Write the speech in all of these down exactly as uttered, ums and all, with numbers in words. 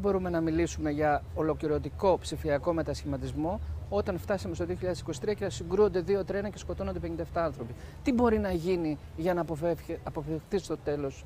μπορούμε να μιλήσουμε για ολοκληρωτικό ψηφιακό μετασχηματισμό όταν φτάσαμε στο δύο χιλιάδες είκοσι τρία και συγκρούονται δύο τρένα και σκοτώνονται πενήντα επτά άνθρωποι. Τι μπορεί να γίνει για να αποφευχθεί στο τέλος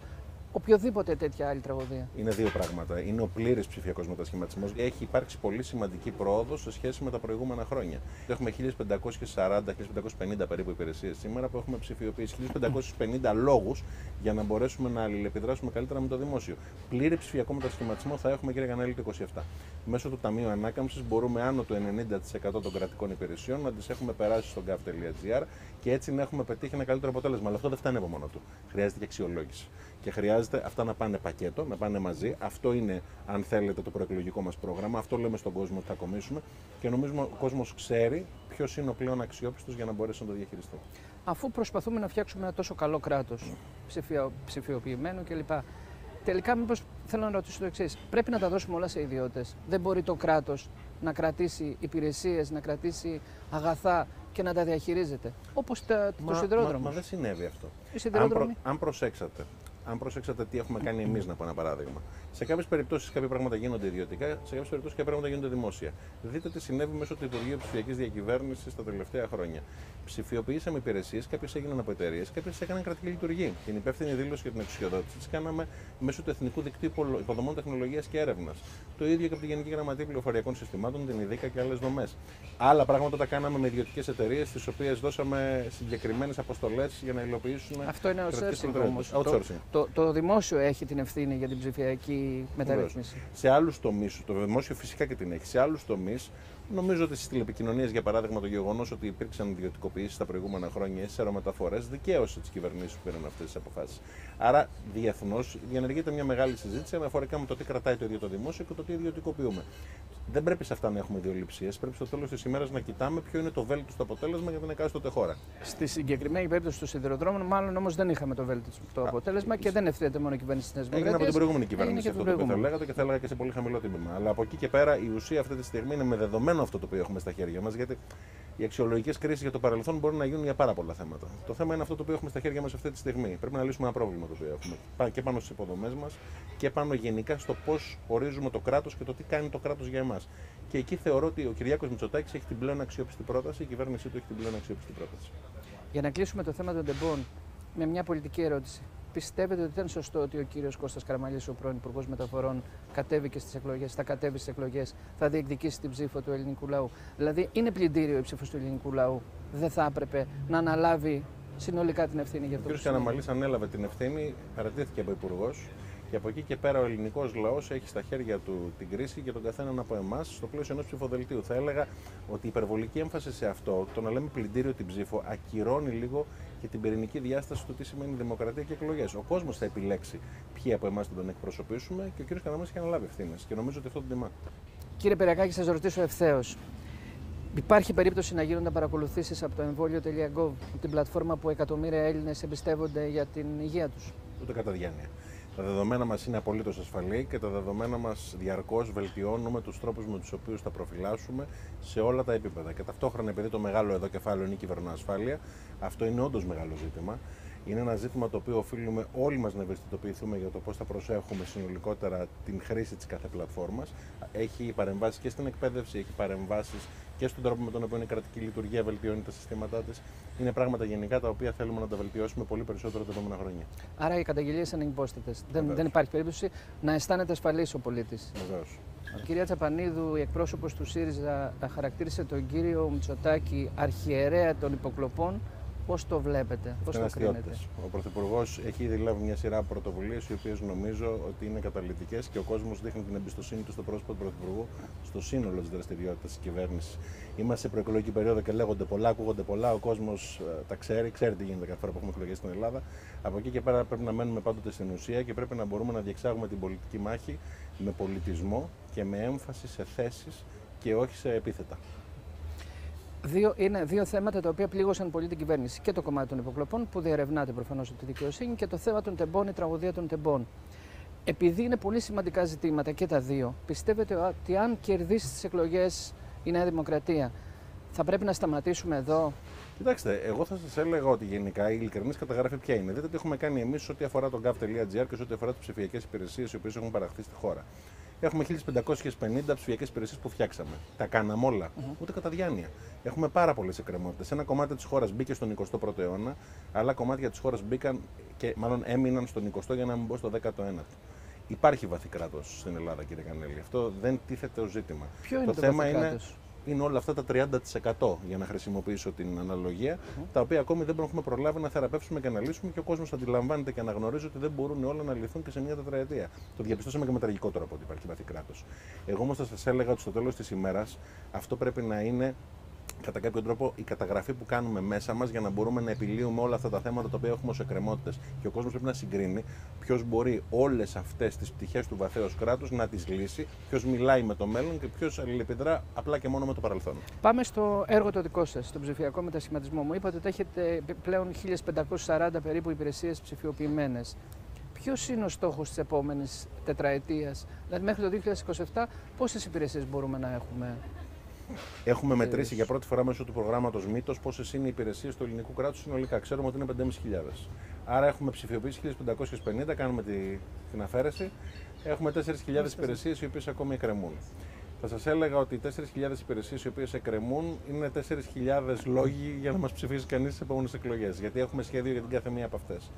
οποιοδήποτε τέτοια άλλη τραγωδία? Είναι δύο πράγματα. Είναι ο πλήρης ψηφιακός μετασχηματισμός. Έχει υπάρξει πολύ σημαντική πρόοδος σε σχέση με τα προηγούμενα χρόνια. Έχουμε χίλιες πεντακόσιες σαράντα με χίλιες πεντακόσιες πενήντα περίπου υπηρεσίες σήμερα που έχουμε ψηφιοποιήσει. χίλιες πεντακόσιες πενήντα λόγους για να μπορέσουμε να αλληλεπιδράσουμε καλύτερα με το δημόσιο. Πλήρη ψηφιακό μετασχηματισμό θα έχουμε, κύριε Κανέλλη, το είκοσι επτά. Μέσω του Ταμείου Ανάκαμψης μπορούμε άνω του ενενήντα τοις εκατό των κρατικών υπηρεσιών να τις έχουμε περάσει στο gov.gr και έτσι να έχουμε πετύχει ένα καλύτερο αποτέλεσμα. Αλλά αυτό δεν φτάνει από μόνο του. Χρειάζεται και αξιολόγηση. Και χρειάζεται αυτά να πάνε πακέτο, να πάνε μαζί. Αυτό είναι, αν θέλετε, το προεκλογικό μας πρόγραμμα. Αυτό λέμε στον κόσμο ότι θα κομίσουμε. Και νομίζουμε ο κόσμος ξέρει ποιος είναι ο πλέον αξιόπιστος για να μπορέσει να το διαχειριστεί. Αφού προσπαθούμε να φτιάξουμε ένα τόσο καλό κράτος, ψηφιο, ψηφιοποιημένο κλπ. Τελικά, μήπως θέλω να ρωτήσω το εξής. Πρέπει να τα δώσουμε όλα σε ιδιώτες. Δεν μπορεί το κράτος να κρατήσει υπηρεσίες, να κρατήσει αγαθά και να τα διαχειρίζεται. Όπως το σιδηρόδρομο. Μα, μα δεν συνέβη αυτό. Αν, προ, αν προσέξατε. Αν προσέξατε τι έχουμε κάνει εμείς, να πω ένα παράδειγμα. Σε κάποιες περιπτώσεις κάποια πράγματα γίνονται ιδιωτικά, σε κάποιες περιπτώσεις κάποια πράγματα γίνονται δημόσια. Δείτε τι συνέβη μέσω του Υπουργείου Ψηφιακής Διακυβέρνησης τα τελευταία χρόνια. Ψηφιοποιήσαμε υπηρεσίες, κάποιες έγιναν από εταιρείες, κάποιες έκαναν κρατική λειτουργία. Την υπεύθυνη δήλωση για την εξουσιοδότηση τις κάναμε μέσω του Εθνικού Δικτύου Υποδομών Τεχνολογίας και Έρευνας. Το ίδιο και από τη Γενική Γραμματεία Πληροφοριακών Συστημάτων, την ΕΔΙΚΑ και άλλες δομές. Άλλα πράγματα τα κάναμε με ιδιωτικές εταιρείες, τις οποίες δώσαμε συγκεκριμένες αποστολές για να υλοποιήσουν. Αυτό είναι outsourcing. Το, το δημόσιο έχει την ευθύνη για την ψηφιακή μεταρρύθμιση. Σε άλλους τομείς, το δημόσιο φυσικά και την έχει. Σε άλλους τομείς, νομίζω ότι στις τηλεπικοινωνίες, για παράδειγμα, το γεγονός ότι υπήρξαν ιδιωτικοποιήσεις τα προηγούμενα χρόνια ή στις αερομεταφορές, δικαίωσε τις κυβερνήσεις που πήραν αυτές τις αποφάσεις. Άρα, διεθνώς διενεργείται μια μεγάλη συζήτηση αναφορικά με το τι κρατάει το ίδιο το δημόσιο και το τι ιδιωτικοποιούμε. Δεν πρέπει σε αυτά να έχουμε ιδιοληψίες. Πρέπει στο τέλος της ημέρας να κοιτάμε ποιο είναι το βέλτιστο αποτέλεσμα για την εκάστοτε χώρα. Στη συγκεκριμένη περίπτωση των σιδηροδρόμων, μάλλον όμως δεν είχαμε το βέλτιστο αποτέλεσμα. Α, και δεν ευθύνεται μόνο η κυβέρνηση της Νέας Δημοκρατίας. Έγινε από την προηγούμενη κυβέρνηση αυτό το οποίο θα λέγατε και θα έλεγα και σε πολύ χαμηλό τίμημα. Αλλά από εκεί και πέρα η ουσία αυτή τη στιγμή είναι με δεδομένο αυτό το οποίο έχουμε στα χέρια μας. Γιατί οι αξιολογικές κρίσεις για το παρελθόν μπορούν να γίνουν για πάρα πολλά θέματα. Το θέμα είναι αυτό το οποίο έχουμε στα χέρια μας αυτή τη στιγμή. Πρέπει να λύσουμε ένα πρόβλημα το οποίο έχουμε και πάνω στις υποδομές μας και πάνω γενικά στο πώς ορίζουμε το κράτος και το τι κάνει το κράτος για εμάς. Και εκεί θεωρώ ότι ο Κυριάκος Μητσοτάκης έχει την πλέον αξιόπιστη πρόταση, η κυβέρνησή του έχει την πλέον αξιόπιστη πρόταση. Για να κλείσουμε το θέμα των τεμπών με μια πολιτική ερώτηση. Πιστεύετε ότι ήταν σωστό ότι ο κύριος Κώστας Καραμαλής, ο πρώην Υπουργός Μεταφορών, κατέβηκε στις εκλογές, θα κατέβει στις εκλογές, θα διεκδικήσει την ψήφο του ελληνικού λαού? Δηλαδή, είναι πλυντήριο η ψήφος του ελληνικού λαού. Δεν θα έπρεπε να αναλάβει συνολικά την ευθύνη για αυτό? Ο κύριος Καραμαλής ανέλαβε την ευθύνη, παρατήθηκε από υπουργός. Και από εκεί και πέρα ο ελληνικός λαός έχει στα χέρια του την κρίση και τον καθέναν από εμάς στο πλαίσιο ενός ψηφοδελτίου. Θα έλεγα ότι η υπερβολική έμφαση σε αυτό, το να λέμε πλυντήριο την ψήφο, ακυρώνει λίγο και την πυρηνική διάσταση του τι σημαίνει δημοκρατία και εκλογές. Ο κόσμος θα επιλέξει ποιοι από εμάς θα τον εκπροσωπήσουμε και ο κύριος Καναμάς έχει αναλάβει ευθύνες. Και νομίζω ότι αυτό τον τιμά. Κύριε Πιερρακάκη, σας ρωτήσω ευθέως. Υπάρχει περίπτωση να γίνονται παρακολουθήσεις από το εμβόλιο τελεία gov, την πλατφόρμα που εκατομμύρια Έλληνες εμπιστεύονται για την υγεία τους? Ούτε κατά διάνοια. Τα δεδομένα μας είναι απολύτως ασφαλή και τα δεδομένα μας διαρκώς βελτιώνουμε τους τρόπους με τους οποίους τα προφυλάσσουμε σε όλα τα επίπεδα. Και ταυτόχρονα, επειδή το μεγάλο εδώ κεφάλαιο είναι η κυβερνοασφάλεια, αυτό είναι όντως μεγάλο ζήτημα. Είναι ένα ζήτημα το οποίο οφείλουμε όλοι μας να ευαισθητοποιηθούμε για το πώς θα προσέχουμε συνολικότερα την χρήση της κάθε πλατφόρμας. Έχει παρεμβάσεις και στην εκπαίδευση, έχει παρεμβάσεις και στον τρόπο με τον οποίο η κρατική λειτουργία βελτιώνει τα συστήματά της. Είναι πράγματα γενικά τα οποία θέλουμε να τα βελτιώσουμε πολύ περισσότερο τα επόμενα χρόνια. Άρα οι καταγγελίες είναι ανυπόστατες. Δεν, δεν υπάρχει περίπτωση να αισθάνεται ασφαλής ο πολίτης. Βεβαίως. Η κυρία Τσαπανίδου, η εκπρόσωπος του ΣΥΡΙΖΑ, χαρακτήρισε τον κύριο Μητσοτάκη αρχιερέα των υποκλοπών. Πώς το βλέπετε, πώς το κρίνετε? Ο Πρωθυπουργός έχει ήδη λάβει μια σειρά πρωτοβουλίες, οι οποίες νομίζω ότι είναι καταλυτικές και ο κόσμος δείχνει την εμπιστοσύνη του στο πρόσωπο του Πρωθυπουργού, στο σύνολο της δραστηριότητας της κυβέρνησης. Είμαστε σε προεκλογική περίοδο και λέγονται πολλά, ακούγονται πολλά. Ο κόσμος τα ξέρει, ξέρει τι γίνεται κάθε φορά που έχουμε εκλογές στην Ελλάδα. Από εκεί και πέρα πρέπει να μένουμε πάντοτε στην ουσία και πρέπει να μπορούμε να διεξάγουμε την πολιτική μάχη με πολιτισμό και με έμφαση σε θέσεις και όχι σε επίθετα. Δύο, είναι δύο θέματα τα οποία πλήγωσαν πολύ την κυβέρνηση. Και το κομμάτι των υποκλοπών, που διερευνάται προφανώς από τη δικαιοσύνη, και το θέμα των τεμπών, η τραγωδία των τεμπών. Επειδή είναι πολύ σημαντικά ζητήματα και τα δύο, πιστεύετε ότι αν κερδίσει τις εκλογές η Νέα Δημοκρατία, θα πρέπει να σταματήσουμε εδώ? Κοιτάξτε, εγώ θα σας έλεγα ότι γενικά η ειλικρινής καταγράφη ποια είναι. Δείτε τι έχουμε κάνει εμείς ό,τι αφορά το gov.gr και ό,τι αφορά τις ψηφιακές υπηρεσίες οι οποίες έχουν παραχθεί στη χώρα. Έχουμε χίλιες πεντακόσιες πενήντα ψηφιακές υπηρεσίες που φτιάξαμε. Τα κάναμε όλα. Mm-hmm. Ούτε κατά διάνοια. Έχουμε πάρα πολλές εκκρεμότητες. Ένα κομμάτι της χώρας μπήκε στον εικοστό πρώτο αιώνα, άλλα κομμάτια της χώρας μπήκαν και μάλλον έμειναν στον εικοστό για να μην μπω στο δέκατο ένατο. Υπάρχει βαθύ κράτος στην Ελλάδα, κύριε Κανέλλη. Αυτό δεν τίθεται ως ζήτημα. Ποιο είναι το, το θέμα είναι, είναι όλα αυτά τα τριάντα τοις εκατό, για να χρησιμοποιήσω την αναλογία, mm. τα οποία ακόμη δεν έχουμε προλάβει να θεραπεύσουμε και να λύσουμε και ο κόσμος αντιλαμβάνεται και αναγνωρίζει ότι δεν μπορούν όλα να λυθούν και σε μια τετραετία. Το διαπιστώσαμε και με τραγικό τρόπο ότι υπάρχει βαθύ κράτος. Εγώ όμως θα σας έλεγα ότι στο τέλος της ημέρας αυτό πρέπει να είναι, κατά κάποιο τρόπο, η καταγραφή που κάνουμε μέσα μας για να μπορούμε να επιλύουμε όλα αυτά τα θέματα τα οποία έχουμε ως εκκρεμότητες. Και ο κόσμος πρέπει να συγκρίνει ποιος μπορεί όλες αυτές τις πτυχές του βαθέως κράτους να τις λύσει, ποιος μιλάει με το μέλλον και ποιος αλληλεπιδρά απλά και μόνο με το παρελθόν. Πάμε στο έργο το δικό σας, στον ψηφιακό μετασχηματισμό. Μου είπατε ότι έχετε πλέον χίλιες πεντακόσιες σαράντα περίπου υπηρεσίες ψηφιοποιημένες. Ποιος είναι ο στόχος της επόμενης τετραετίας, δηλαδή μέχρι το δύο χιλιάδες είκοσι επτά, πόσες υπηρεσίες μπορούμε να έχουμε? Έχουμε μετρήσει για πρώτη φορά μέσω του προγράμματος Μήτος πόσες είναι οι υπηρεσίες του ελληνικού κράτους συνολικά. Ξέρουμε ότι είναι πέντε χιλιάδες πεντακόσιες. Άρα έχουμε ψηφιοποιήσει χίλιες πεντακόσιες πενήντα, κάνουμε τη, την αφαίρεση. Έχουμε τέσσερις χιλιάδες υπηρεσίες οι οποίες ακόμη εκκρεμούν. Θα σας έλεγα ότι οι τέσσερις χιλιάδες υπηρεσίες οι οποίες εκκρεμούν είναι τέσσερις χιλιάδες λόγοι για να μας ψηφίσει κανείς στις επόμενες εκλογές. Γιατί έχουμε σχέδιο για την κάθε μία από αυτές.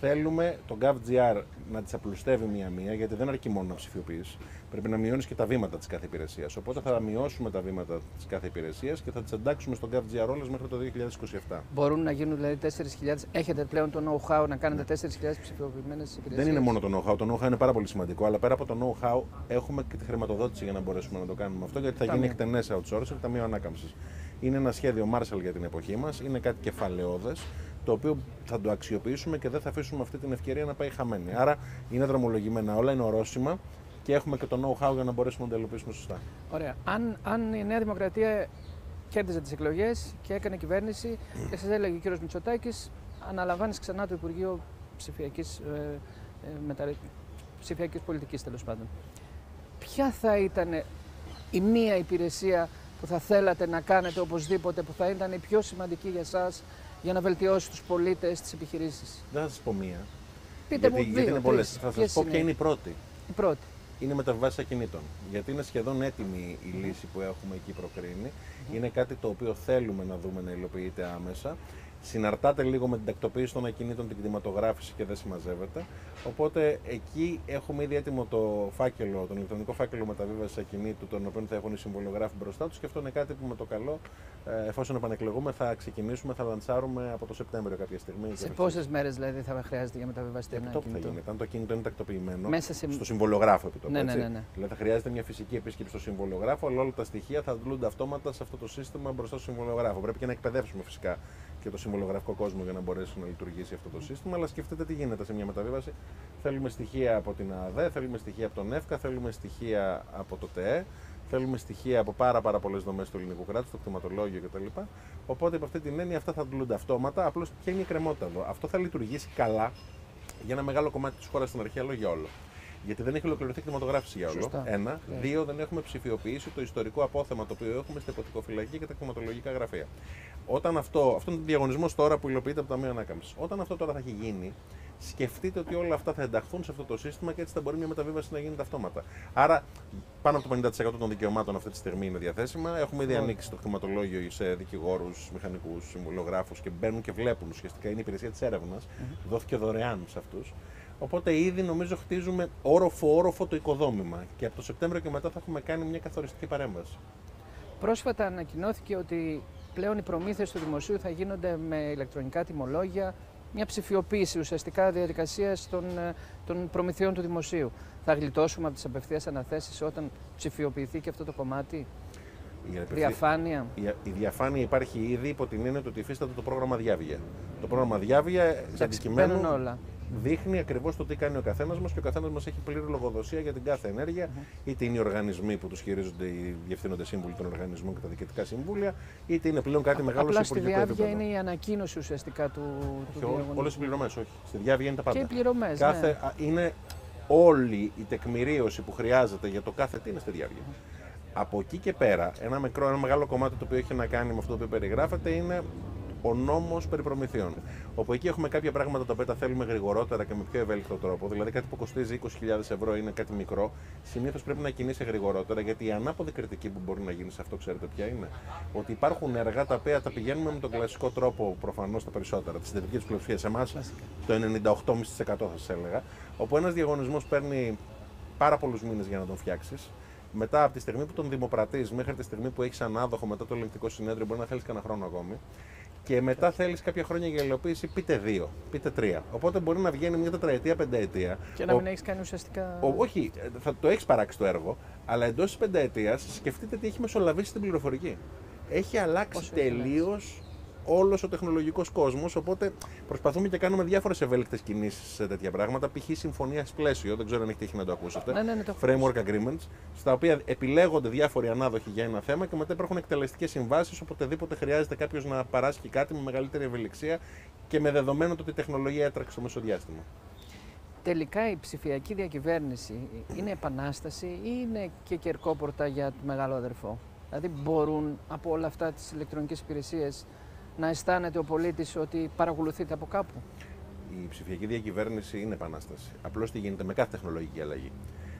Θέλουμε το gov.gr να τις απλουστεύει μία-μία, γιατί δεν αρκεί μόνο να ψηφιοποιείς. Πρέπει να μειώνεις και τα βήματα της κάθε υπηρεσίας. Οπότε θα μειώσουμε τα βήματα της κάθε υπηρεσίας και θα τις εντάξουμε στο gov.gr όλες μέχρι το δύο χιλιάδες είκοσι επτά. Μπορούν να γίνουν δηλαδή τέσσερις χιλιάδες. Έχετε πλέον το know-how να κάνετε τέσσερις χιλιάδες ψηφιοποιημένες υπηρεσίες? Δεν είναι μόνο το know-how. Το know-how είναι πάρα πολύ σημαντικό. Αλλά πέρα από το know-how έχουμε και τη χρηματοδότηση για να μπορέσουμε να το κάνουμε αυτό, γιατί θα γίνει εκτενές outsourcing, ταμείο ανάκαμψης. Είναι ένα σχέδιο Marshall για την εποχή μας. Είναι κάτι κεφαλαιώδες, το οποίο θα το αξιοποιήσουμε και δεν θα αφήσουμε αυτή την ευκαιρία να πάει χαμένη. Άρα είναι δρομολογημένα όλα, είναι ορόσημα και έχουμε και το know-how για να μπορέσουμε να τα υλοποιήσουμε σωστά. Ωραία. Αν, αν η Νέα Δημοκρατία κέρδιζε τις εκλογές και έκανε κυβέρνηση και σας έλεγε ο κ. Μητσοτάκης, αναλαμβάνεις ξανά το Υπουργείο Ψηφιακής, ε, ε, μετα... ψηφιακής Πολιτικής, τέλος πάντων. Ποια θα ήταν η μία υπηρεσία που θα θέλατε να κάνετε οπωσδήποτε, που θα ήταν η πιο σημαντική για σας, για να βελτιώσει τους πολίτες, τις επιχειρήσεις? Δεν θα σας πω μία. Πείτε γιατί, μου δύο, γιατί είναι πολλές. Θα σας πω ποια είναι η πρώτη. Η πρώτη. Είναι μεταβάσεις ακινήτων. Γιατί είναι σχεδόν έτοιμη η λύση που έχουμε εκεί προκρίνει. Mm. Είναι κάτι το οποίο θέλουμε να δούμε να υλοποιείται άμεσα. Συναρτάται λίγο με την τακτοποίηση των ακινήτων, την κτηματογράφηση και δεν συμμαζεύεται. Οπότε εκεί έχουμε ήδη έτοιμο το φάκελο, τον ηλεκτρονικό φάκελο μεταβίβασης ακινήτου, τον οποίο θα έχουν οι συμβολιογράφοι μπροστά τους. Και αυτό είναι κάτι που με το καλό, εφόσον επανεκλεγούμε, θα ξεκινήσουμε, θα λαντσάρουμε από το Σεπτέμβριο κάποια στιγμή. Σε πόσες μέρες δηλαδή θα χρειάζεται για μεταβιβαστεί ένα ακινήτο? Θα γίνεται, αν το ακινήτο είναι τακτοποιημένο, μέσα σε... στο συμβολιογράφο επιτόπου. Ναι, ναι, ναι, ναι. Δηλαδή θα χρειάζεται μια φυσική επίσκεψη στο συμβολιογράφο, αλλά όλα τα στοιχεία θα δλούνται αυτόματα σε αυτό το σύστημα μπροστά στο συμβολιογράφο. Πρέπει και να εκπαιδεύσουμε φυσικά και το συμβολογραφικό κόσμο για να μπορέσει να λειτουργήσει αυτό το σύστημα. Αλλά σκεφτείτε τι γίνεται σε μια μεταβίβαση. Θέλουμε στοιχεία από την ΑΔΕ, θέλουμε στοιχεία από τον ΕΦΚΑ, θέλουμε στοιχεία από το ΤΕΕ, θέλουμε στοιχεία από πάρα, πάρα πολλές δομές του ελληνικού κράτους, το κτηματολόγιο κτλ. Οπότε από αυτή την έννοια αυτά θα δουλούνται αυτόματα. Απλώς ποια είναι η κρεμότητα εδώ? Αυτό θα λειτουργήσει καλά για ένα μεγάλο κομμάτι της χώρας στην αρχή, αλλά για όλο. Γιατί δεν έχει ολοκληρωθεί η κτηματογράφηση για όλο. Σωστά. Ένα. Yeah. Δύο, δεν έχουμε ψηφιοποιήσει το ιστορικό απόθεμα το οποίο έχουμε στα υποθηκοφυλακή και τα κτηματολογικά γραφεία. Όταν αυτό, αυτό είναι ο διαγωνισμός τώρα που υλοποιείται από το Ταμείο Ανάκαμψης. Όταν αυτό τώρα θα έχει γίνει, σκεφτείτε ότι όλα αυτά θα ενταχθούν σε αυτό το σύστημα και έτσι θα μπορεί μια μεταβίβαση να γίνεται αυτόματα. Άρα, πάνω από το πενήντα τοις εκατό των δικαιωμάτων αυτή τη στιγμή είναι διαθέσιμα. Έχουμε ήδη ανοίξει το κτηματολόγιο σε δικηγόρους, μηχανικούς, συμβολιογράφους και μπαίνουν και βλέπουν ουσιαστικά. Είναι η υπηρεσία της έρευνας. Mm-hmm. Δόθηκε δωρεάν σε αυτούς. Οπότε ήδη νομίζω χτίζουμε όροφο-όροφο το οικοδόμημα και από το Σεπτέμβριο και μετά θα έχουμε κάνει μια καθοριστική παρέμβαση. Πρόσφατα ανακοινώθηκε ότι πλέον οι προμήθειες του δημοσίου θα γίνονται με ηλεκτρονικά τιμολόγια, μια ψηφιοποίηση ουσιαστικά διαδικασίας των, των προμηθειών του δημοσίου. Θα γλιτώσουμε από τις απευθείας αναθέσεις όταν ψηφιοποιηθεί και αυτό το κομμάτι? Η διαφάνεια. Η, η διαφάνεια υπάρχει ήδη υπό την έννοια ότι υφίσταται το πρόγραμμα Διαύγεια. Το πρόγραμμα Διαύγεια σε αντικειμένο δείχνει ακριβώς το τι κάνει ο καθένας μας και ο καθένας μας έχει πλήρη λογοδοσία για την κάθε ενέργεια, mm-hmm. είτε είναι οι οργανισμοί που τους χειρίζονται οι διευθύνοντες σύμβουλοι των οργανισμών και τα διοικητικά συμβούλια, είτε είναι πλέον κάτι μεγάλο σε πολιτικό επίπεδο. Απλά στη Διαύγεια είναι η ανακοίνωση ουσιαστικά του διαγωνισμού. Όλες οι πληρωμές, όχι. Στη Διαύγεια είναι τα πάντα. Και οι πληρωμές. Κάθε, ναι. Είναι όλη η τεκμηρίωση που χρειάζεται για το κάθε τι είναι στη Διαύγεια. Mm-hmm. Από εκεί και πέρα, ένα, μικρό, ένα μεγάλο κομμάτι το οποίο έχει να κάνει με αυτό το οποίο περιγράφεται είναι ο νόμος περί προμηθείων. Όπου εκεί έχουμε κάποια πράγματα τα οποία τα θέλουμε γρηγορότερα και με πιο ευέλικτο τρόπο. Δηλαδή, κάτι που κοστίζει είκοσι χιλιάδες ευρώ είναι κάτι μικρό. Συνήθως πρέπει να κινείσαι γρηγορότερα, γιατί η ανάποδη κριτική που μπορεί να γίνει σε αυτό, ξέρετε ποια είναι. Ότι υπάρχουν έργα τα οποία τα πηγαίνουμε με τον κλασικό τρόπο, προφανώς τα περισσότερα, τη συντηρητική του πλειοψηφία σε εμάς, το ενενήντα οκτώ κόμμα πέντε τοις εκατό θα σας έλεγα. Όπου ένας διαγωνισμός παίρνει πάρα πολλούς μήνες για να τον φτιάξεις. Μετά από τη στιγμή που τον δημοπρατείς μέχρι τη στιγμή που έχεις ανάδοχο μετά το ελεγκτικό συνέδριο, μπορεί να θέλεις κανένα χρόνο ακόμη. Και μετά θέλεις κάποια χρόνια για υλοποίηση, πείτε δύο, πείτε τρία. Οπότε μπορεί να βγαίνει μια τετραετία, πενταετία. Και να ο... μην έχεις κάνει ουσιαστικά. Ο... Όχι, θα το έχεις παράξει το έργο, αλλά εντός της πενταετίας σκεφτείτε τι έχει μεσολαβήσει στην πληροφορική. Έχει αλλάξει τελείως όλος ο τεχνολογικός κόσμος, οπότε προσπαθούμε και κάνουμε διάφορες ευέλικτες κινήσεις σε τέτοια πράγματα. Π.χ. συμφωνία πλαίσιο, δεν ξέρω αν έχει τύχει να το ακούσετε. Ναι, ναι, ναι, το framework agreements, στα οποία επιλέγονται διάφοροι ανάδοχοι για ένα θέμα και μετά υπάρχουν εκτελεστικές συμβάσεις. Οποτεδήποτε χρειάζεται κάποιος να παράσχει κάτι με μεγαλύτερη ευελιξία και με δεδομένο το ότι η τεχνολογία έτρεξε στο μεσοδιάστημα. Τελικά η ψηφιακή διακυβέρνηση είναι επανάσταση ή είναι και κερκόπορτα για τον μεγάλο αδερφό? Δηλαδή, μπορούν από όλα αυτά τις ηλεκτρονικές υπηρεσίες να αισθάνεται ο πολίτης ότι παρακολουθείται από κάπου? Η ψηφιακή διακυβέρνηση είναι επανάσταση. Απλώς τι γίνεται με κάθε τεχνολογική αλλαγή.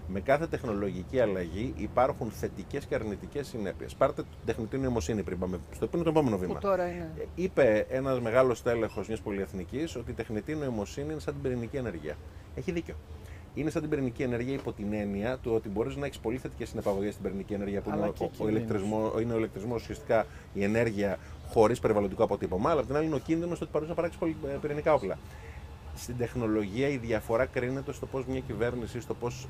Με κάθε τεχνολογική αλλαγή υπάρχουν θετικές και αρνητικές συνέπειες. Πάρτε την τεχνητή νοημοσύνη πριν πάμε. Στο οποίο είναι το επόμενο βήμα. Τώρα είναι. Είπε ένας μεγάλος τέλεχος μιας πολυεθνικής ότι η τεχνητή νοημοσύνη είναι σαν την πυρηνική ενέργεια. Έχει δίκιο. Είναι σαν την πυρηνική ενέργεια υπό την έννοια του ότι μπορείς να έχεις πολύ θετικές συνεπαγωγές στην πυρηνική ενέργεια, που είναι ο, ο ηλεκτρισμός, είναι ο ηλεκτρισμός, ουσιαστικά η ενέργεια χωρίς περιβαλλοντικό αποτύπωμα, αλλά απ' την άλλη είναι ο κίνδυνος ότι παρούσε να παράξει πυρηνικά όπλα. Στην τεχνολογία η διαφορά κρίνεται στο πώς μια κυβέρνηση, στο πώς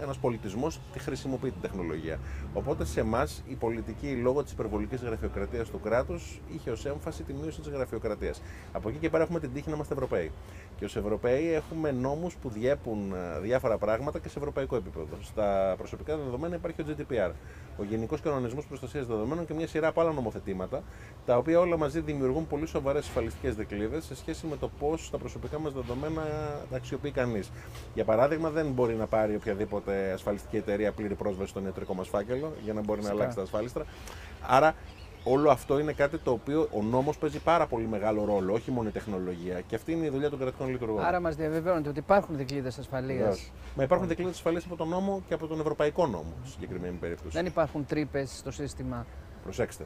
ένας πολιτισμός τη χρησιμοποιεί την τεχνολογία. Οπότε σε εμάς η πολιτική, λόγω της υπερβολικής γραφειοκρατίας του κράτους, είχε ως έμφαση τη μείωση της γραφειοκρατίας. Από εκεί και πέρα έχουμε την τύχη να είμαστε Ευρωπαίοι. Και ως Ευρωπαίοι έχουμε νόμους που διέπουν διάφορα πράγματα και σε ευρωπαϊκό επίπεδο. Στα προσωπικά δεδομένα υπάρχει ο τζι ντι πι αρ, ο Γενικός Κανονισμός Προστασίας Δεδομένων, και μια σειρά από άλλα νομοθετήματα, τα οποία όλα μαζί δημιουργούν πολύ σοβαρές ασφαλιστικές δικλείδες σε σχέση με το πώς τα προσωπικά μας δεδομένα τα αξιοποιεί κανείς. Για παράδειγμα, δεν μπορεί να πάρει οποιαδήποτε ασφαλιστική εταιρεία πλήρη πρόσβαση στον ιατρικό μας φάκελο για να μπορεί Φυσικά. να αλλάξει τα ασφάλιστρα. Άρα, όλο αυτό είναι κάτι το οποίο ο νόμος παίζει πάρα πολύ μεγάλο ρόλο, όχι μόνο η τεχνολογία. Και αυτή είναι η δουλειά των κρατικών λειτουργών. Άρα, μας διαβεβαιώνεται ότι υπάρχουν δικλείδες ασφαλείας. Μα υπάρχουν δικλείδες ασφαλείας από τον νόμο και από τον ευρωπαϊκό νόμο, σε συγκεκριμένη περίπτωση. Δεν υπάρχουν τρύπες στο σύστημα. Προσέξτε.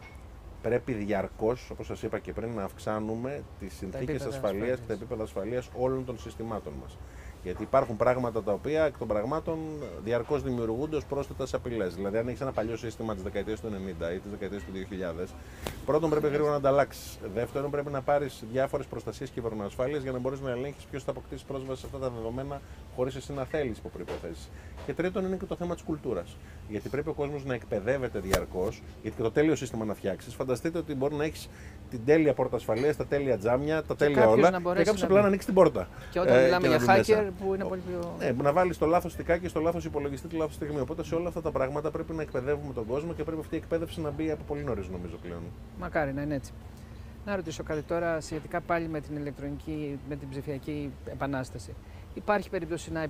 Πρέπει διαρκώς, όπως σας είπα και πριν, να αυξάνουμε τις συνθήκες ασφαλείας και τα επίπεδα ασφαλείας όλων των συστημάτων μας. Γιατί υπάρχουν πράγματα τα οποία εκ των πραγμάτων διαρκώς δημιουργούνται ως πρόσθετες απειλές. Δηλαδή, αν έχεις ένα παλιό σύστημα της δεκαετίας του ενενήντα ή της δεκαετίας του δύο χιλιάδες, πρώτον πρέπει γρήγορα να ανταλλάξεις. Δεύτερον, πρέπει να πάρεις διάφορες προστασίες κυβερνοασφάλειας για να μπορείς να ελέγχεις ποιος θα αποκτήσει πρόσβαση σε αυτά τα δεδομένα χωρίς εσύ να θέλεις υπό προϋποθέσεις. Και τρίτον, είναι και το θέμα της κουλτούρας. Γιατί πρέπει ο κόσμος να εκπαιδεύεται διαρκώς, γιατί και το τέλειο σύστημα να φτιάξεις. Φανταστείτε ότι μπορεί να έχεις την τέλεια πόρτα ασφαλείας, τα τέλεια τζάμια, τα τέλεια όλα. Και κάποιος απλά να ανοίξει την πόρτα. Και όταν ε, μιλάμε για hacker. Που είναι πολύ πιο... Ναι, να βάλει το λάθος στικάκι, στο λάθος υπολογιστή, τη λάθος στιγμή. Οπότε σε όλα αυτά τα πράγματα πρέπει να εκπαιδεύουμε τον κόσμο και πρέπει αυτή η εκπαίδευση να μπει από πολύ νωρίς, νομίζω πλέον. Μακάρι να είναι έτσι. Να ρωτήσω κάτι τώρα σχετικά πάλι με την ηλεκτρονική, με την ψηφιακή επανάσταση. Υπάρχει περίπτωση να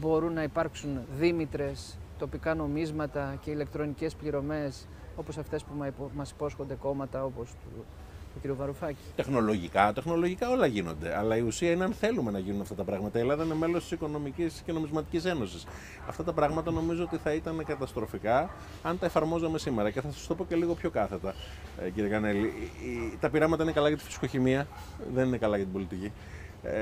μπορούν να υπάρξουν δήμητρες, τοπικά νομίσματα και ηλεκτρονικές πληρωμές όπως αυτές που μας υπόσχονται κόμματα όπως του... Κύριο Βαρουφάκη. Τεχνολογικά, τεχνολογικά όλα γίνονται. Αλλά η ουσία είναι αν θέλουμε να γίνουν αυτά τα πράγματα. Η Ελλάδα είναι μέλος της Οικονομικής και Νομισματικής Ένωσης. Αυτά τα πράγματα νομίζω ότι θα ήταν καταστροφικά αν τα εφαρμόζαμε σήμερα. Και θα σας το πω και λίγο πιο κάθετα, κύριε Κανέλλη. Τα πειράματα είναι καλά για τη φυσικοχημία, δεν είναι καλά για την πολιτική. Ε,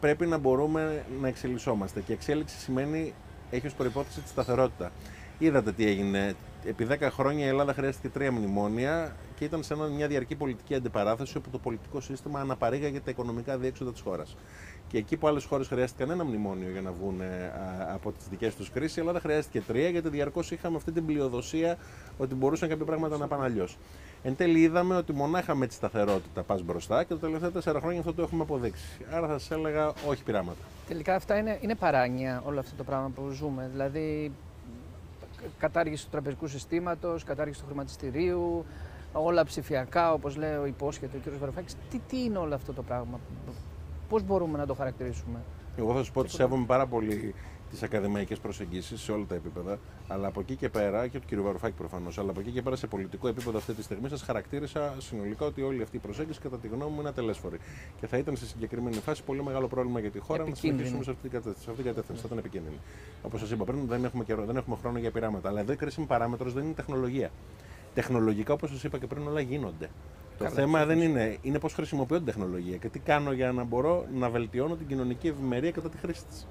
πρέπει να μπορούμε να εξελισσόμαστε. Και εξέλιξη σημαίνει, έχει ως προϋπόθεση τη σταθερότητα. Είδατε τι έγινε. Επί δέκα χρόνια η Ελλάδα χρειάστηκε τρία μνημόνια και ήταν σε μια διαρκή πολιτική αντιπαράθεση όπου το πολιτικό σύστημα αναπαρήγαγε τα οικονομικά διέξοδα της χώρας. Και εκεί που άλλες χώρες χρειάστηκαν ένα μνημόνιο για να βγουν από τις δικές τους κρίσεις, η Ελλάδα χρειάστηκε τρία, γιατί διαρκώς είχαμε αυτή την πλειοδοσία ότι μπορούσαν κάποια πράγματα να πάνε αλλιώς. Εν τέλει, είδαμε ότι μονάχα με τη σταθερότητα πας μπροστά και τα τελευταία τέσσερα χρόνια αυτό το έχουμε αποδείξει. Άρα θα σας έλεγα όχι πειράματα. Τελικά αυτά είναι, είναι παράνοια όλο αυτό το πράγμα που ζούμε. Δηλαδή, κατάργηση του τραπεζικού συστήματος, κατάργηση του χρηματιστηρίου, όλα ψηφιακά, όπως λέει, υπόσχεται ο κ. Βαρουφάκης. Τι, τι είναι όλο αυτό το πράγμα, πώς μπορούμε να το χαρακτηρίσουμε? Εγώ θα σας πω ότι σέβομαι πάρα πολύ τις ακαδημαϊκές προσεγγίσεις σε όλα τα επίπεδα, αλλά από εκεί και πέρα, και του κ. Βαρουφάκη προφανώς, αλλά από εκεί και πέρα σε πολιτικό επίπεδο αυτή τη στιγμή σας χαρακτήρισα συνολικά ότι όλη αυτή η προσέγγιση κατά τη γνώμη μου είναι ατελέσφορη. Και θα ήταν σε συγκεκριμένη φάση πολύ μεγάλο πρόβλημα για τη χώρα να συνεχίσουμε σε αυτή την κατεύθυνση. Θα ήταν επικίνδυνο. Όπως σας είπα πριν, δεν έχουμε, καιρό, δεν έχουμε χρόνο για πειράματα. Αλλά εδώ η κρίσιμη παράμετρος δεν είναι η τεχνολογία. Τεχνολογικά, όπως σας είπα και πριν, όλα γίνονται. Το Καλά, θέμα δεν είναι, είναι πώς χρησιμοποιώ την τεχνολογία και τι κάνω για να μπορώ να βελτιώνω την κοινωνική ευημερία κατά τη χρήση της.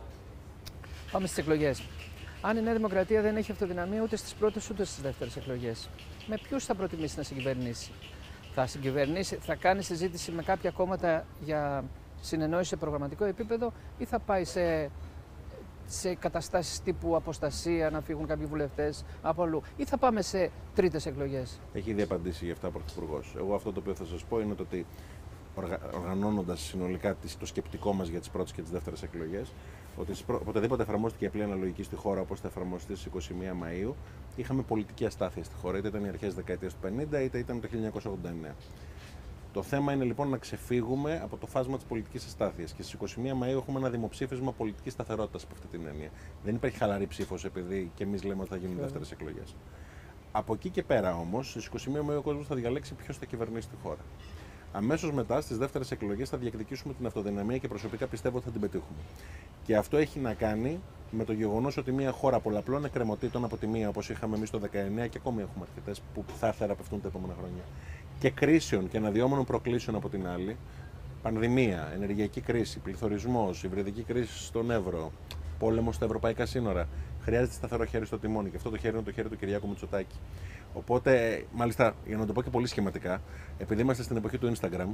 Πάμε στις εκλογές. Αν η Νέα Δημοκρατία δεν έχει αυτοδυναμία ούτε στις πρώτες ούτε στις δεύτερες εκλογές, με ποιους θα προτιμήσει να συγκυβερνήσει? Θα συγκυβερνήσει, θα κάνει συζήτηση με κάποια κόμματα για συνεννόηση σε προγραμματικό επίπεδο ή θα πάει σε, σε καταστάσεις τύπου αποστασία, να φύγουν κάποιοι βουλευτές από αλλού, ή θα πάμε σε τρίτες εκλογές? Έχει ήδη απαντήσει γι' αυτά ο Πρωθυπουργός. Εγώ αυτό το οποίο θα σας πω είναι το ότι οργα, οργανώνοντας συνολικά το σκεπτικό μας για τις πρώτες και τις δεύτερες εκλογές, ότι οποτεδήποτε εφαρμόστηκε η απλή αναλογική στη χώρα, όπως θα εφαρμοστεί στις εικοστή πρώτη Μαΐου, είχαμε πολιτική αστάθεια στη χώρα. Είτε ήταν οι αρχές δεκαετίας του πενήντα, είτε ήταν το χίλια εννιακόσια ογδόντα εννέα. Το θέμα είναι λοιπόν να ξεφύγουμε από το φάσμα της πολιτικής αστάθειας. Και στις εικοστή πρώτη Μαΐου έχουμε ένα δημοψήφισμα πολιτικής σταθερότητας από αυτή την έννοια. Δεν υπάρχει χαλαρή ψήφος επειδή και εμείς λέμε ότι θα γίνουν δεύτερες εκλογές. Από εκεί και πέρα όμως, στις εικοστή πρώτη Μαΐου ο κόσμος θα διαλέξει ποιος θα κυβερνήσει τη χώρα. Αμέσως μετά, στις δεύτερες εκλογές, θα διεκδικήσουμε την αυτοδυναμία και προσωπικά πιστεύω ότι θα την πετύχουμε. Και αυτό έχει να κάνει με το γεγονός ότι μια χώρα πολλαπλών εκκρεμωτήτων από τη μία, όπως είχαμε εμείς το δεκαεννέα και ακόμη έχουμε αρκετές που θα θεραπευτούν τα επόμενα χρόνια, και κρίσεων και αναδυόμενων προκλήσεων από την άλλη, πανδημία, ενεργειακή κρίση, πληθωρισμός, υβριδική κρίση στον Εύρο, πόλεμος στα ευρωπαϊκά σύνορα. Χρειάζεται σταθερό χέρι στο τιμόνι και αυτό το χέρι είναι το χέρι του Κυριάκου Μητσοτάκη. Οπότε, μάλιστα, για να το πω και πολύ σχηματικά, επειδή είμαστε στην εποχή του Instagram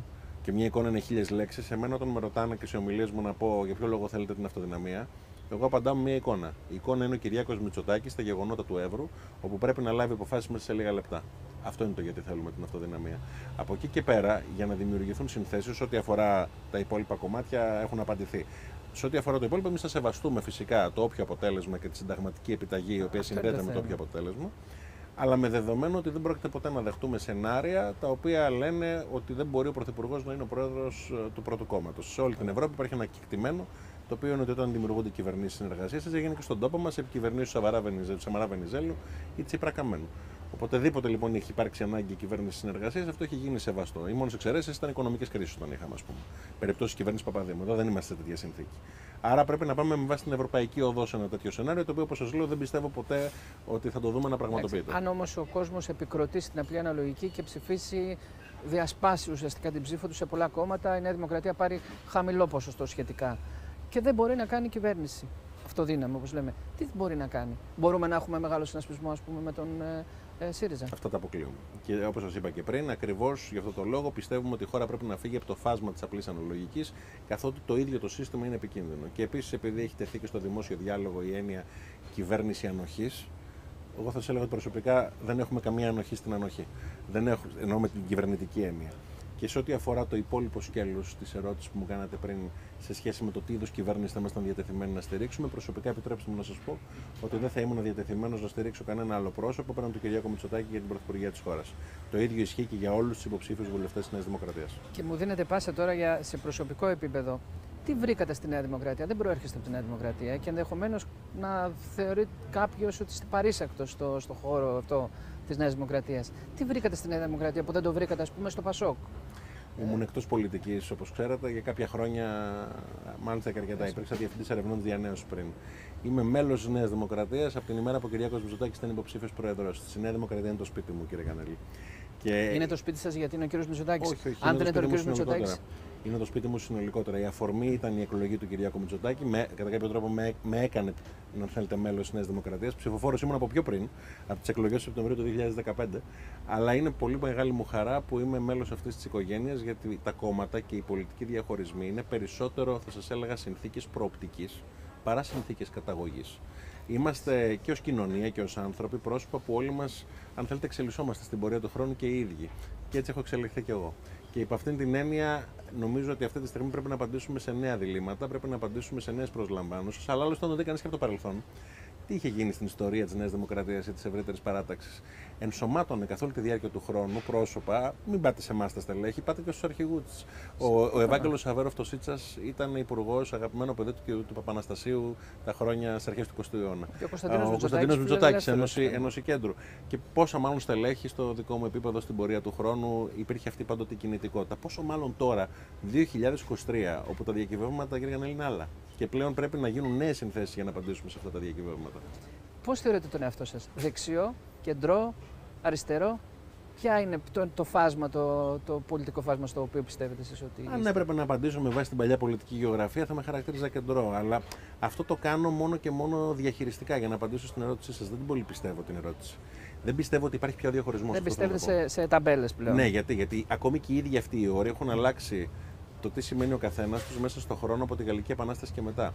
και μια εικόνα είναι χίλιες λέξεις, εμένα όταν με ρωτάνε και σε ομιλίες μου να πω για ποιο λόγο θέλετε την αυτοδυναμία, εγώ απαντάω με μια εικόνα. Η εικόνα είναι ο Κυριάκος Μητσοτάκης στα γεγονότα του Εύρου, όπου πρέπει να λάβει αποφάσεις μέσα σε λίγα λεπτά. Αυτό είναι το γιατί θέλουμε την αυτοδυναμία. Από εκεί και πέρα, για να δημιουργηθούν συνθέσεις, ό,τι αφορά τα υπόλοιπα κομμάτια έχουν απαντηθεί. Σε ό,τι αφορά το υπόλοιπο, εμείς θα σεβαστούμε φυσικά το όποιο αποτέλεσμα και τη συνταγματική επιταγή, η οποία συνδέεται με το όποιο αποτέλεσμα. Αλλά με δεδομένο ότι δεν πρόκειται ποτέ να δεχτούμε σενάρια τα οποία λένε ότι δεν μπορεί ο Πρωθυπουργός να είναι ο πρόεδρος του πρώτου κόμματος. Σε όλη την Ευρώπη υπάρχει ένα κεκτημένο, το οποίο είναι ότι όταν δημιουργούνται κυβερνήσεις συνεργασίας, έγινε και στον τόπο μας επί κυβερνήσεις του Σαμαρά Βενιζέλου ή Τσίπρα Καμένου. Οποτεδήποτε λοιπόν έχει υπάρξει ανάγκη κυβέρνηση συνεργασία, αυτό έχει γίνει σεβαστό. Οι μόνες εξαιρέσεις ήταν οικονομικές κρίσεις όταν είχαμε, ας πούμε. Περιπτώσεις κυβέρνησης Παπαδήμου. Εδώ δεν είμαστε σε τέτοια συνθήκη. Άρα πρέπει να πάμε με βάση την ευρωπαϊκή οδό σε ένα τέτοιο σενάριο, το οποίο όπως σας λέω δεν πιστεύω ποτέ ότι θα το δούμε να πραγματοποιείται. Αν όμως ο κόσμος επικροτήσει την απλή αναλογική και ψηφίσει, διασπάσει ουσιαστικά την ψήφο του σε πολλά κόμματα, η Νέα Δημοκρατία πάρει χαμηλό ποσοστό σχετικά και δεν μπορεί να κάνει κυβέρνηση. Αυτοδύναμη, όπως λέμε. Τι μπορεί να κάνει? Μπορούμε να έχουμε μεγάλο συνασπισμό, ας πούμε, με τον ε, ΣΥΡΙΖΑ? Αυτά τα αποκλείουμε. Και όπως σας είπα και πριν, ακριβώς γι' αυτό το λόγο πιστεύουμε ότι η χώρα πρέπει να φύγει από το φάσμα της απλής αναλογικής, καθότι το ίδιο το σύστημα είναι επικίνδυνο. Και επίσης, επειδή έχει τεθεί και στο δημόσιο διάλογο η έννοια κυβέρνηση ανοχής, εγώ θα σας έλεγα ότι προσωπικά δεν έχουμε καμία ανοχή στην ανοχή. Δεν έχουμε, εννοώ με την κυβερνητική έννοια. Και σε ό,τι αφορά το υπόλοιπο σκέλος της ερώτησης που μου κάνατε πριν σε σχέση με το τι είδους κυβέρνηση θα ήμασταν διατεθειμένοι να στηρίξουμε, προσωπικά επιτρέψτε μου να σας πω ότι δεν θα ήμουν διατεθειμένος να στηρίξω κανένα άλλο πρόσωπο πέραν του Κυριάκου Μητσοτάκη για την πρωθυπουργία της χώρας. Το ίδιο ισχύει και για όλους τους υποψήφιους βουλευτές της Νέας Δημοκρατίας. Και μου δίνετε πάσα τώρα για, σε προσωπικό επίπεδο. Τι βρήκατε στη Νέα Δημοκρατία? Δεν προέρχεστε από τη Νέα Δημοκρατία και ενδεχομένως να θεωρεί κάποιος ότι είστε παρήσακτος στο, στο χώρο αυτό της Νέας Δημοκρατίας. Τι βρήκατε στη Νέα Δημοκρατία που δεν το βρήκατε, ας πούμε, στο Πασόκ? Ήμουν ε... εκτός πολιτικής, όπως ξέρατε, για κάποια χρόνια, μάλιστα και αρκετά. Υπήρξα διευθυντής ερευνών της διανέωσης πριν. Είμαι μέλος της Νέας Δημοκρατίας από την ημέρα που ο Κυριάκος Μητσοτάκης ήταν υποψήφιος πρόεδρος. Στη Νέα Δημοκρατία είναι το σπίτι μου, κύριε Κανέλλη. Και... είναι το σπίτι σας γιατί είναι ο κύριος Μητσοτάκης? Όχι, όχι, αν δεν είναι ο κύριος Μητσοτάκης. Είναι το σπίτι μου συνολικότερα. Η αφορμή ήταν η εκλογή του Κυριάκου Μητσοτάκη. Με, κατά κάποιο τρόπο με, με έκανε, να θέλετε, μέλος της Νέας Δημοκρατίας. Ψηφοφόρος ήμουν από πιο πριν, από τις εκλογές του Σεπτεμβρίου του δύο χιλιάδες δεκαπέντε. Αλλά είναι πολύ μεγάλη μου χαρά που είμαι μέλος αυτής της οικογένειας, γιατί τα κόμματα και οι πολιτικοί διαχωρισμοί είναι περισσότερο, θα σας έλεγα, συνθήκες προοπτικής παρά συνθήκες καταγωγής. Είμαστε και ως κοινωνία και ως άνθρωποι πρόσωπα που όλοι μας, αν θέλετε, εξελισσόμαστε στην πορεία του χρόνου και οι ίδιοι. Και έτσι έχω εξελιχθεί κι εγώ. Και υπ' αυτήν την έννοια, νομίζω ότι αυτή τη στιγμή πρέπει να απαντήσουμε σε νέα διλήμματα, πρέπει να απαντήσουμε σε νέες προσλαμβάνωσες. Αλλά άλλωστε, όταν το δει κανείς και από το παρελθόν τι είχε γίνει στην ιστορία της Νέας Δημοκρατίας ή της ευρύτερης παράταξης. Ενσωμάτωνε καθ' όλη τη διάρκεια του χρόνου πρόσωπα, μην πάτε σε εμάς τα στελέχη, πάτε και στους αρχηγούς της. Ο, ο Ευάγγελος Σαβέροφτος Ιτσας ήταν υπουργός, αγαπημένο παιδί του, του Παπαναστασίου τα χρόνια στις αρχές του εικοστού αιώνα. Και ο Κωνσταντίνος Μητσοτάκης, ενός κέντρου. Και πόσα μάλλον στελέχη στο δικό μου επίπεδο στην πορεία του χρόνου υπήρχε αυτή πάντοτε η κινητικότητα. Πόσο μάλλον τώρα, δύο χιλιάδες είκοσι τρία, όπου τα διακυβεύματα γύργαν Έλληνα άλλα. Και πλέον πρέπει να γίνουν νέες συνθέσεις για να απαντήσουμε σε αυτά τα διακυβεύματα. Πώς θεωρείτε τον εαυτό σας, δεξιό, κεντρό, αριστερό? Ποια είναι το, το φάσμα, το, το πολιτικό φάσμα στο οποίο πιστεύετε εσείς ότι... Αν έπρεπε να απαντήσω με βάση την παλιά πολιτική γεωγραφία θα με χαρακτήριζα κεντρό. Αλλά αυτό το κάνω μόνο και μόνο διαχειριστικά για να απαντήσω στην ερώτησή σας. Δεν την πολύ πιστεύω την ερώτηση. Δεν πιστεύω ότι υπάρχει πια διαχωρισμό. Δεν πιστεύετε σε, σε ταμπέλες πλέον? Ναι, γιατί, γιατί ακόμη και οι ίδιοι αυτοί οι όροι έχουν αλλάξει το τι σημαίνει ο καθένας τους μέσα στον χρόνο από τη Γαλλική Επανάσταση και μετά.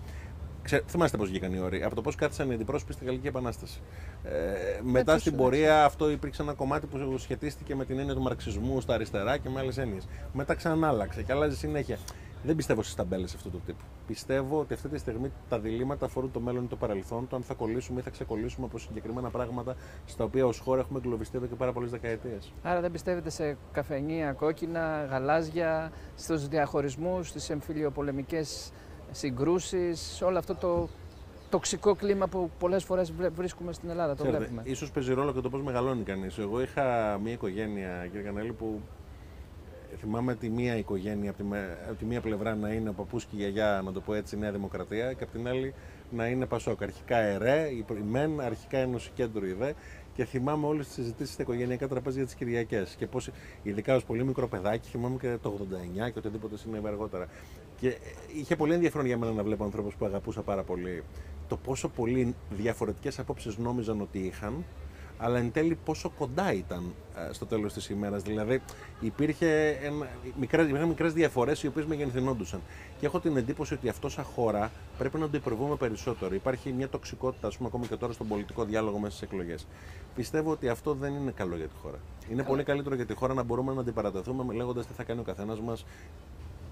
Ξε... Θυμάστε πώς βγήκαν οι όροι. Από το πώς κάθισαν οι αντιπρόσωποι στη Γαλλική Επανάσταση. Ε, μετά έτσι, στην πορεία έτσι. Αυτό υπήρξε ένα κομμάτι που σχετίστηκε με την έννοια του μαρξισμού στα αριστερά και με άλλες έννοιες. Μετά ξανάλλαξε και αλλάζει συνέχεια. Δεν πιστεύω στις ταμπέλες αυτού του τύπου. Πιστεύω ότι αυτή τη στιγμή τα διλήμματα αφορούν το μέλλον ή το παρελθόν, το αν θα κολλήσουμε ή θα ξεκολλήσουμε από συγκεκριμένα πράγματα στα οποία ως χώρα έχουμε εγκλωβιστεί εδώ και πάρα πολλές δεκαετίες. Άρα δεν πιστεύετε σε καφενεία, κόκκινα, γαλάζια, στους διαχωρισμούς, στις εμφυλιοπολεμικές συγκρούσεις, όλο αυτό το τοξικό κλίμα που πολλές φορές βρίσκουμε στην Ελλάδα. Το Ξέρετε, βλέπουμε. Ίσως παίζει ρόλο και το πώς μεγαλώνει κανείς. Εγώ είχα μια οικογένεια, κύριε Κανέλλη, που. Θυμάμαι τη μία οικογένεια, από τη, από τη μία πλευρά να είναι ο παππούς και η γιαγιά, να το πω έτσι, Νέα Δημοκρατία, και από την άλλη να είναι Πασόκ. Αρχικά ΕΡΕ, η ΜΕΝ, αρχικά Ένωση Κέντρου ΙΔΕ. Και θυμάμαι όλες τις συζητήσεις στα οικογενειακά τραπέζια τις Κυριακές. Και πώς, ειδικά ως πολύ μικρό παιδάκι, θυμάμαι και το ογδόντα εννιά και οτιδήποτε συνέβη αργότερα. Και είχε πολύ ενδιαφέρον για μένα να βλέπω ανθρώπους που αγαπούσα πάρα πολύ το πόσο πολύ διαφορετικές απόψεις νόμιζαν ότι είχαν. Αλλά εν τέλει πόσο κοντά ήταν στο τέλος της ημέρας. Δηλαδή υπήρχε μικρές, μικρές διαφορές οι οποίες μεγενθυνόντουσαν. Και έχω την εντύπωση ότι αυτό σαν χώρα πρέπει να το υπερβούμε περισσότερο. Υπάρχει μια τοξικότητα, ας πούμε, ακόμα και τώρα στον πολιτικό διάλογο μέσα στις εκλογές. Πιστεύω ότι αυτό δεν είναι καλό για τη χώρα. Είναι Καλή. πολύ καλύτερο για τη χώρα να μπορούμε να αντιπαρατεθούμε λέγοντας τι θα κάνει ο καθένας μας.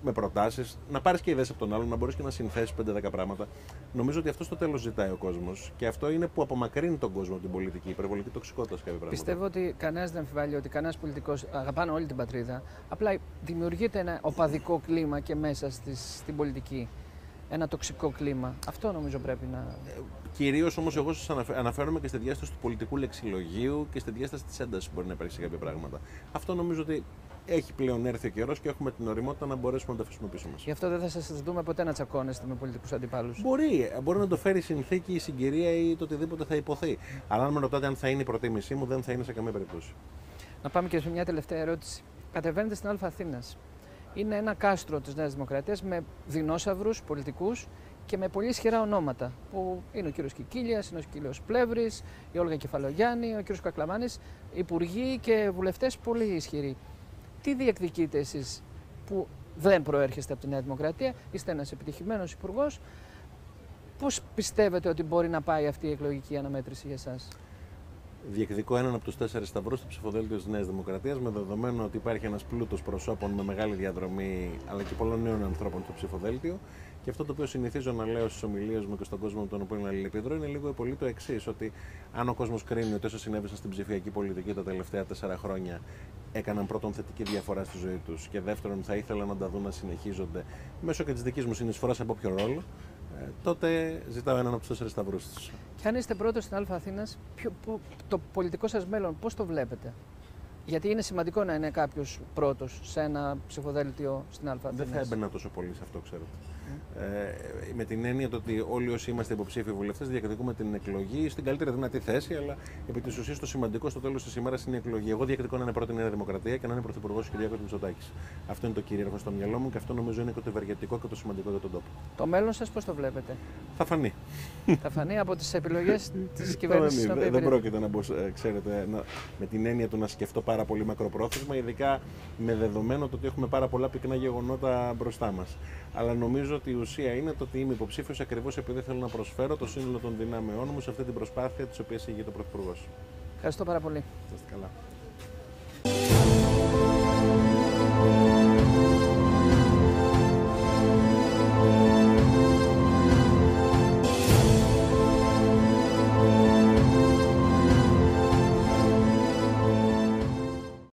Με προτάσεις, να πάρεις και ιδέες από τον άλλον, να μπορείς και να συνθέσεις πέντε δέκα πράγματα. Νομίζω ότι αυτό στο τέλος ζητάει ο κόσμος και αυτό είναι που απομακρύνει τον κόσμο από την πολιτική, η υπερβολική τοξικότητα σε κάποια πράγματα. Πιστεύω ότι κανένας δεν αμφιβάλλει ότι κανένας πολιτικός αγαπάνε όλη την πατρίδα. Απλά δημιουργείται ένα οπαδικό κλίμα και μέσα στις, στην πολιτική. Ένα τοξικό κλίμα. Αυτό νομίζω πρέπει να... Ε, κυρίως όμως εγώ σας αναφέρομαι και στη διάσταση του πολιτικού λεξιλογίου και στη διάσταση της έντασης που μπορεί να υπάρχει σε κάποια πράγματα. Αυτό νομίζω ότι έχει πλέον έρθει ο καιρός και έχουμε την ωριμότητα να μπορέσουμε να το αφήσουμε πίσω μας. Γι' αυτό δεν θα σας δούμε ποτέ να τσακώνεστε με πολιτικούς αντιπάλους. Μπορεί. Μπορεί να το φέρει η συνθήκη, η συγκυρία ή το οτιδήποτε θα υποθεί. Αλλά αν με ρωτάτε αν θα είναι η προτίμησή μου, δεν θα είναι σε καμία περίπτωση. Να πάμε και σε μια τελευταία ερώτηση. Κατεβαίνετε στην Α Αθήνας. Είναι ένα κάστρο της Νέας Δημοκρατίας με δεινόσαυρους πολιτικούς και με πολύ ισχυρά ονόματα. Που είναι ο κύριος Κικίλιας, είναι ο κύριος Πλεύρης, η Όλγα Κεφαλογιάννη, ο κύριος Κακλαμάνης, υπουργοί και βουλευτές πολύ ισχυροί. Τι διεκδικείτε εσείς που δεν προέρχεστε από τη Νέα Δημοκρατία, είστε ένας επιτυχημένος υπουργός? Πώς πιστεύετε ότι μπορεί να πάει αυτή η εκλογική αναμέτρηση για εσάς? Διεκδικώ έναν από τους τέσσερις σταυρούς στο ψηφοδέλτιο της Νέας Δημοκρατίας, με δεδομένο ότι υπάρχει ένας πλούτος προσώπων με μεγάλη διαδρομή αλλά και πολλών νέων ανθρώπων στο ψηφοδέλτιο. Και αυτό το οποίο συνηθίζω να λέω στις ομιλίες μου και στον κόσμο με τον οποίο αλληλεπιδρώ είναι λίγο πολύ το εξής: ότι αν ο κόσμος κρίνει ότι όσα συνέβησαν στην ψηφιακή πολιτική τα τελευταία τέσσερα χρόνια έκαναν πρώτον θετική διαφορά στη ζωή τους και δεύτερον θα ήθελα να τα δουν να συνεχίζονται μέσω και της δικής μου συνεισφοράς από όποιο ρόλο, τότε ζητάω έναν από τους τέσσερις σταυρούς τους. Και αν είστε πρώτος στην Α Αθήνας, ποιο, ποιο, το πολιτικό σας μέλλον πώς το βλέπετε? Γιατί είναι σημαντικό να είναι κάποιος πρώτος σε ένα ψηφοδέλτιο στην Α Αθήνας. Δεν θα έμπαινα τόσο πολύ σε αυτό, ξέρετε. Mm. Ε, με την έννοια το ότι όλοι όσοι είμαστε υποψήφοι βουλευτές διακριτικούμε την εκλογή στην καλύτερη δυνατή θέση, αλλά επί της ουσίας το σημαντικό στο τέλος της ημέρας είναι η εκλογή. Εγώ διακριτικό να είναι πρώτη Νέα Δημοκρατία και να είναι πρωθυπουργός ο Κυριάκος Μητσοτάκης. Αυτό είναι το κυρίαρχο στο μυαλό μου και αυτό νομίζω είναι και το ευεργετικό και το σημαντικό για τον τόπο. Το μέλλον σας πώς το βλέπετε? Θα φανεί. Θα φανεί από τις επιλογές της κυβέρνησης. Δεν, δεν πρόκειται να μπω, ξέρετε, να, με την έννοια του να σκεφτώ πάρα πολύ μακροπρόθεσμα, ειδικά με δεδομένο το ότι έχουμε πάρα πολλά πυκνά γεγονότα μπροστά μας. Αλλά νομίζω ότι η ουσία είναι το ότι είμαι υποψήφιος ακριβώς επειδή θέλω να προσφέρω το σύνολο των δυνάμεών μου σε αυτή την προσπάθεια της οποίας ηγείται ο Πρωθυπουργός. Ευχαριστώ πάρα πολύ. Είστε καλά.